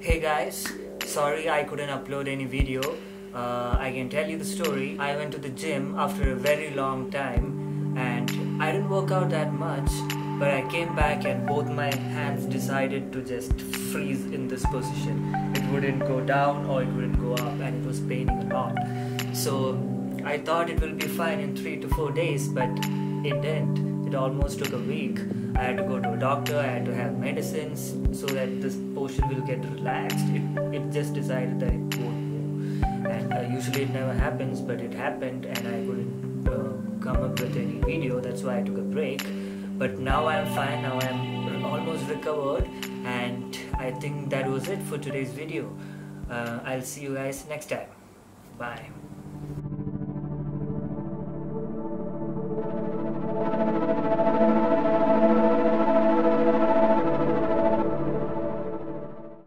Hey guys, sorry I couldn't upload any video. I can tell you the story. I went to the gym after a very long time and I didn't work out that much, but I came back and both my hands decided to just freeze in this position. It wouldn't go down or it wouldn't go up and it was paining a lot. So I thought it will be fine in 3 to 4 days, but it didn't. It almost took a week. I had to go to a doctor, I had to have medicines so that this portion will get relaxed. It just decided that it won't move. And usually it never happens, but it happened and I couldn't come up with any video. That's why I took a break. But now I'm fine, now I'm almost recovered and I I think that was it for today's video. I'll see you guys next time. Bye.